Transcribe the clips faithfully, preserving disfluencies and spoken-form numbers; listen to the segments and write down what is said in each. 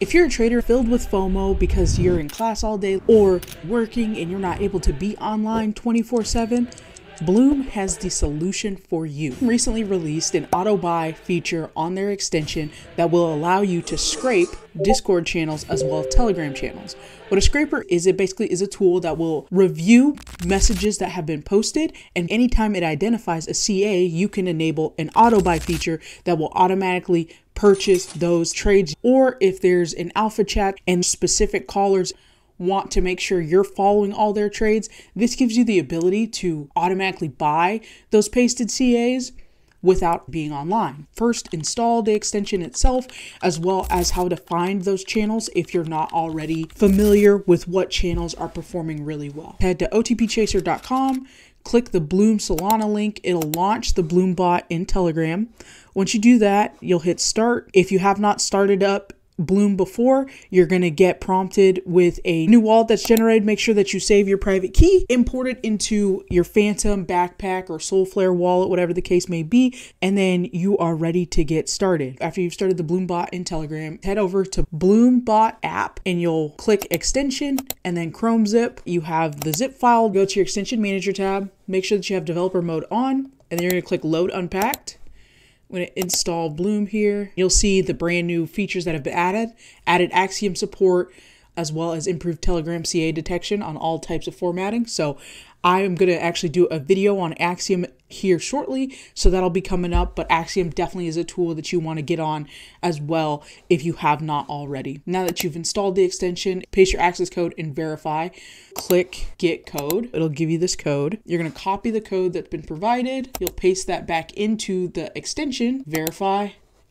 If you're a trader filled with FOMO because you're in class all day or working and you're not able to be online twenty-four seven, Bloom has the solution for you. Bloom recently released an auto buy feature on their extension that will allow you to scrape Discord channels as well as Telegram channels. What a scraper is, it basically is a tool that will review messages that have been posted, and anytime it identifies a C A, you can enable an auto buy feature that will automatically purchase those trades. Or if there's an alpha chat and specific callers want to make sure you're following all their trades, this gives you the ability to automatically buy those pasted C As without being online. First, install the extension itself, as well as how to find those channels if you're not already familiar with what channels are performing really well. Head to O T P chaser dot com, click the Bloom Solana link, it'll launch the Bloom bot in Telegram. Once you do that, you'll hit start. If you have not started up Bloom before, you're going to get prompted with a new wallet that's generated. Make sure that you save your private key, import it into your Phantom backpack or Soulflare wallet, whatever the case may be, and then you are ready to get started. After you've started the Bloom bot in Telegram, head over to Bloom bot app and you'll click extension and then Chrome zip. You have the zip file, go to your extension manager tab, make sure that you have developer mode on, and then you're going to click load unpacked. I'm going to install Bloom here. You'll see the brand new features that have been added, added Axiom support, as well as improved Telegram C A detection on all types of formatting. So I am going to actually do a video on Axiom here shortly, so that'll be coming up, but Axiom definitely is a tool that you want to get on as well if you have not already. Now that you've installed the extension, paste your access code and verify. Click get code. It'll give you this code. You're going to copy the code that's been provided. You'll paste that back into the extension, verify,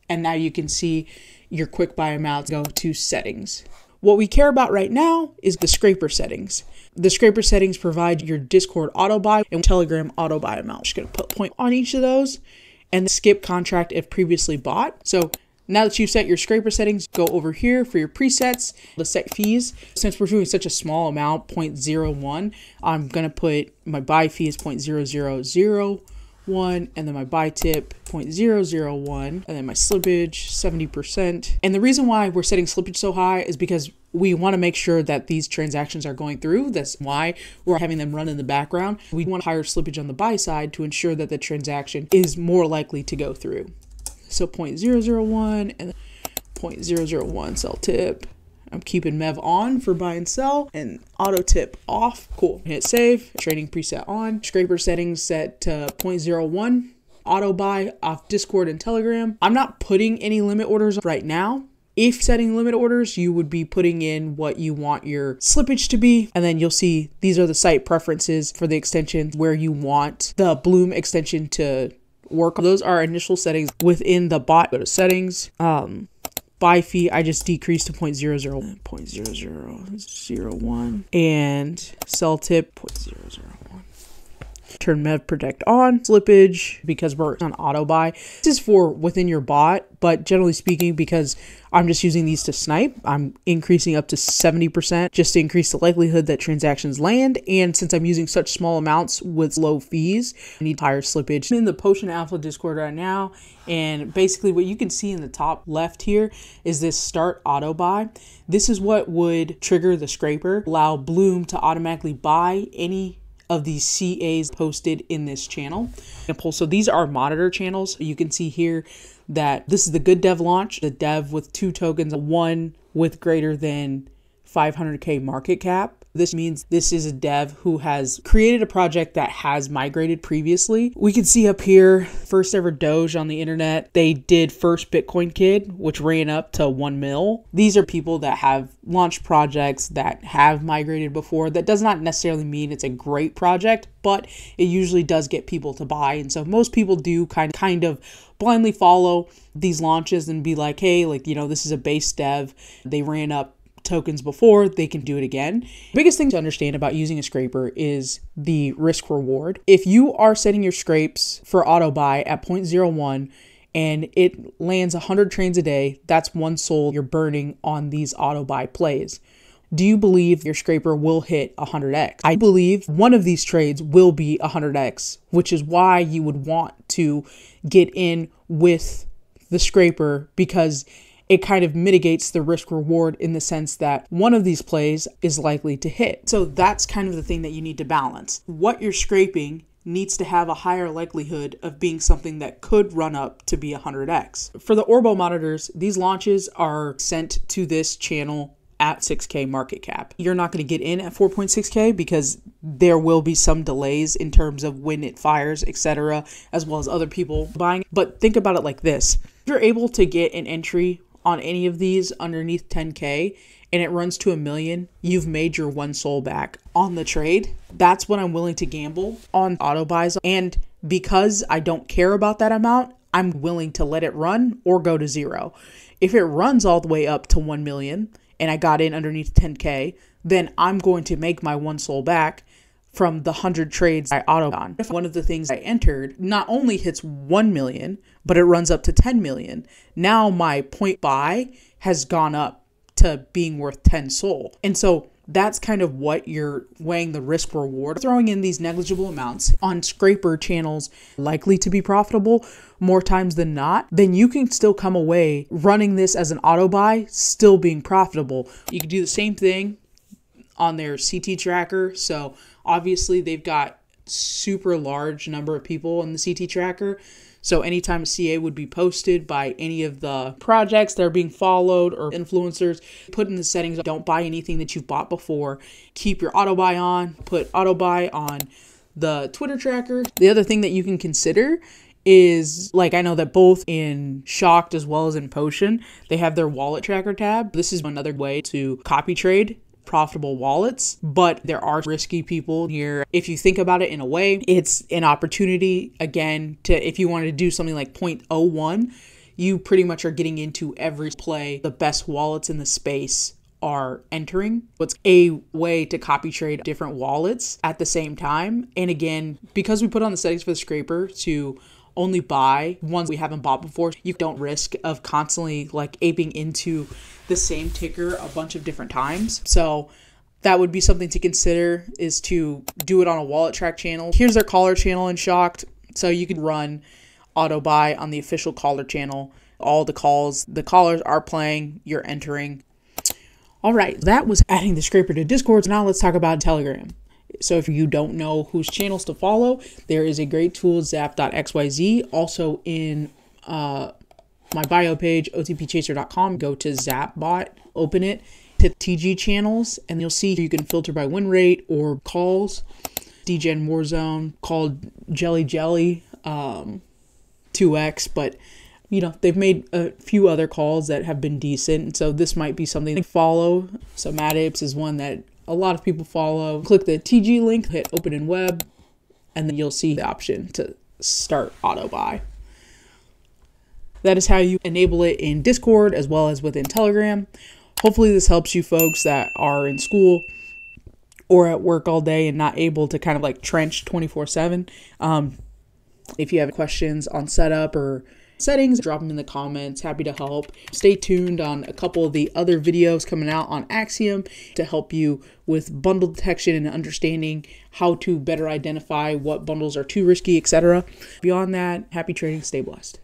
and now you can see your quick buy amounts. Go to settings. What we care about right now is the scraper settings. The scraper settings provide your Discord auto buy and Telegram auto buy amount. I'm just gonna put point on each of those and skip contract if previously bought. So now that you've set your scraper settings, go over here for your presets, the set fees. Since we're doing such a small amount, zero point zero one, I'm gonna put my buy fee is zero point zero zero zero one, and then my buy tip zero point zero zero one, and then my slippage seventy percent. And the reason why we're setting slippage so high is because we want to make sure that these transactions are going through. That's why we're having them run in the background. We want higher slippage on the buy side to ensure that the transaction is more likely to go through. So zero point zero zero one and zero point zero zero one sell tip. I'm keeping M E V on for buy and sell and auto tip off. Cool. Hit save. Trading preset on. Scraper settings set to zero point zero one. Auto buy off Discord and Telegram. I'm not putting any limit orders right now. If setting limit orders, you would be putting in what you want your slippage to be. And then you'll see these are the site preferences for the extension where you want the Bloom extension to work. Those are initial settings within the bot. Go to settings. Um, Buy fee, I just decreased to zero point zero zero zero one and sell tip zero point zero zero one. Turn M E V protect on. Slippage, because we're on auto buy. This is for within your bot, but generally speaking, because I'm just using these to snipe, I'm increasing up to seventy percent just to increase the likelihood that transactions land. And since I'm using such small amounts with low fees, I need higher slippage. I'm in the Potion Alpha Discord right now, and basically what you can see in the top left here is this start auto buy. This is what would trigger the scraper, allow Bloom to automatically buy any of these C As posted in this channel. So these are monitor channels. You can see here that this is the good dev launch, the dev with two tokens, one with greater than five hundred K market cap. This means this is a dev who has created a project that has migrated previously. We can see up here, first ever Doge on the internet. They did first Bitcoin Kid, which ran up to one mil. These are people that have launched projects that have migrated before. That does not necessarily mean it's a great project, but it usually does get people to buy. And so most people do kind of, kind of blindly follow these launches and be like, hey, like, you know, this is a base dev. They ran up tokens before, they can do it again. Biggest thing to understand about using a scraper is the risk reward. If you are setting your scrapes for auto buy at zero point zero one and it lands one hundred trains a day, that's one soul you're burning on these auto buy plays. Do you believe your scraper will hit one hundred X? I believe one of these trades will be one hundred X, which is why you would want to get in with the scraper, because it kind of mitigates the risk reward in the sense that one of these plays is likely to hit. So that's kind of the thing that you need to balance. What you're scraping needs to have a higher likelihood of being something that could run up to be one hundred x. For the Orbo monitors, these launches are sent to this channel at six K market cap. You're not going to get in at four point six K because there will be some delays in terms of when it fires, et cetera, as well as other people buying. But think about it like this. If you're able to get an entry on any of these underneath ten K and it runs to a million, you've made your one soul back on the trade. That's what I'm willing to gamble on auto buys. And because I don't care about that amount, I'm willing to let it run or go to zero. If it runs all the way up to one million and I got in underneath ten K, then I'm going to make my one soul back from the hundred trades I auto on. If one of the things I entered not only hits one million, but it runs up to ten million. Now my point buy has gone up to being worth ten soul. And so that's kind of what you're weighing the risk reward. Throwing in these negligible amounts on scraper channels likely to be profitable more times than not, then you can still come away running this as an auto buy, still being profitable. You can do the same thing on their C T tracker. So obviously they've got super large number of people in the C T tracker. So anytime a C A would be posted by any of the projects that are being followed or influencers, put in the settings, don't buy anything that you've bought before, keep your auto buy on, put auto buy on the Twitter tracker. The other thing that you can consider is, like, I know that both in Shocked as well as in Potion, they have their wallet tracker tab. This is another way to copy trade profitable wallets, but there are risky people here. If you think about it in a way, it's an opportunity again to, if you wanted to do something like zero point zero one, you pretty much are getting into every play. The best wallets in the space are entering. It's a way to copy trade different wallets at the same time. And again, because we put on the settings for the scraper to only buy ones we haven't bought before, you don't risk of constantly like aping into the same ticker a bunch of different times. So that would be something to consider, is to do it on a wallet track channel. Here's their caller channel in Shocked. So you could run auto buy on the official caller channel. All the calls, the callers are playing, you're entering. All right, that was adding the scraper to Discord. Now let's talk about Telegram. So if you don't know whose channels to follow, there is a great tool, zap dot x y z. Also in uh, my bio page, o t p chaser dot com, go to Zapbot, open it to T G channels, and you'll see you can filter by win rate or calls. DGen Warzone, called Jelly Jelly, um, two X, but you know, they've made a few other calls that have been decent. So this might be something to follow. So Mad Apes is one that a lot of people follow. Click the T G link, hit open in web, and then you'll see the option to start auto buy. That is how you enable it in Discord as well as within Telegram. Hopefully this helps you folks that are in school or at work all day and not able to kind of like trench twenty-four seven. Um, if you have questions on setup or settings, drop them in the comments. Happy to help. Stay tuned on a couple of the other videos coming out on Axiom to help you with bundle detection and understanding how to better identify what bundles are too risky, et cetera. Beyond that, happy trading, stay blessed.